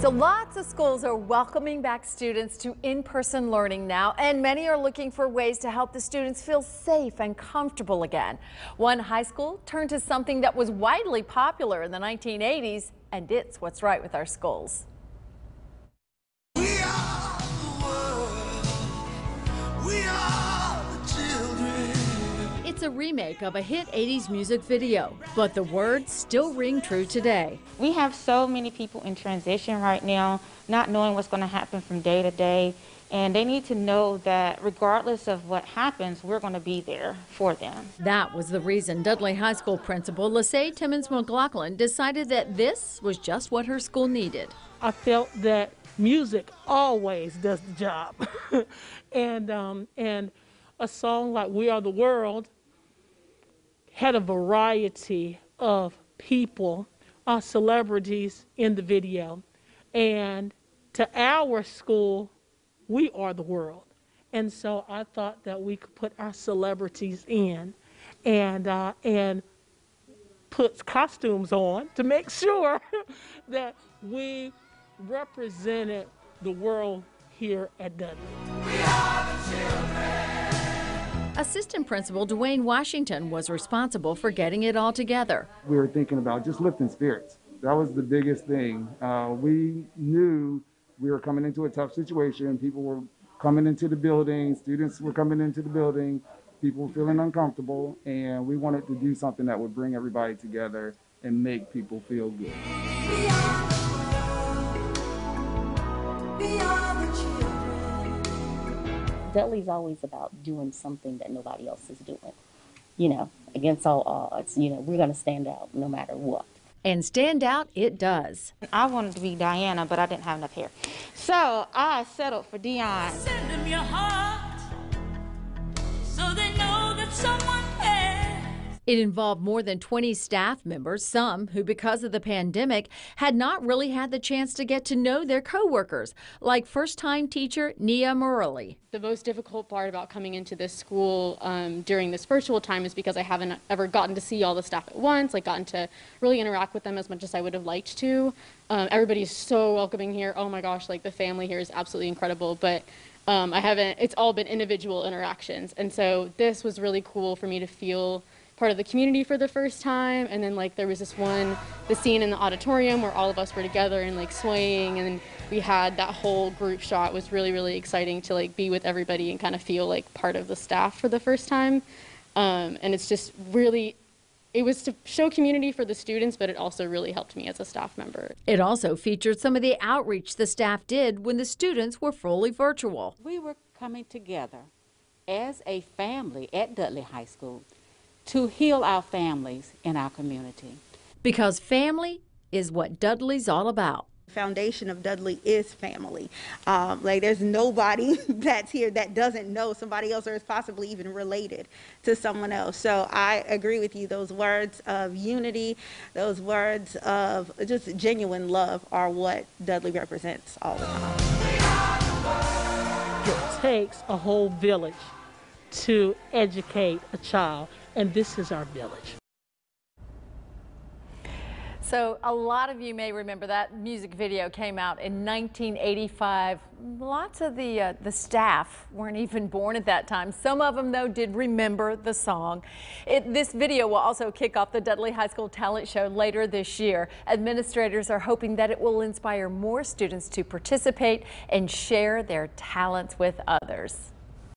So lots of schools are welcoming back students to in-person learning now, and many are looking for ways to help the students feel safe and comfortable again. One high school turned to something that was widely popular in the 1980s, and it's what's right with our schools. We are the world. We are the children. It's a remake of a hit 80s music video, but the words still ring true today. We have so many people in transition right now, not knowing what's going to happen from day to day, and they need to know that regardless of what happens, we're going to be there for them. That was the reason Dudley High School principal Lise Timmons-McLaughlin decided that this was just what her school needed. I felt that music always does the job, and a song like We Are The World had a variety of people, celebrities in the video, and to our school, we are the world. And so I thought that we could put our celebrities in and put costumes on to make sure that we represented the world here at Dudley. We are the children. Assistant Principal Dwayne Washington was responsible for getting it all together. We were thinking about just lifting spirits. That was the biggest thing. We knew we were coming into a tough situation. People were coming into the building, students were coming into the building, people were feeling uncomfortable, and we wanted to do something that would bring everybody together and make people feel good. We are the world. We are the children. Dudley's always about doing something that nobody else is doing. You know, against all odds, you know, we're going to stand out no matter what. And stand out it does. I wanted to be Diana, but I didn't have enough hair. So I settled for Dion. Send them your heart so they know that someone cares. It involved more than 20 staff members, some who, because of the pandemic, had not really had the chance to get to know their coworkers, like first-time teacher Nia Morley. The most difficult part about coming into this school during this virtual time is because I haven't ever gotten to see all the staff at once, like gotten to really interact with them as much as I would have liked to. Everybody's so welcoming here. Oh my gosh, like the family here is absolutely incredible, but it's all been individual interactions. And so this was really cool for me to feel part of the community for the first time. And then like there was the scene in the auditorium where all of us were together and like swaying, and we had that whole group shot. It was really, really exciting to like be with everybody and kind of feel like part of the staff for the first time. And it's just really, it was to show community for the students, but it also really helped me as a staff member. It also featured some of the outreach the staff did when the students were fully virtual. We were coming together as a family at Dudley High School to heal our families in our community. Because family is what Dudley's all about. The foundation of Dudley is family. Like there's nobody that's here that doesn't know somebody else or is possibly even related to someone else. So I agree with you, those words of unity, those words of just genuine love are what Dudley represents all the time. It takes a whole village to educate a child, and this is our village. So a lot of you may remember that music video came out in 1985. Lots of the staff weren't even born at that time. Some of them, though, did remember the song. This video will also kick off the Dudley High School Talent Show later this year. Administrators are hoping that it will inspire more students to participate and share their talents with others.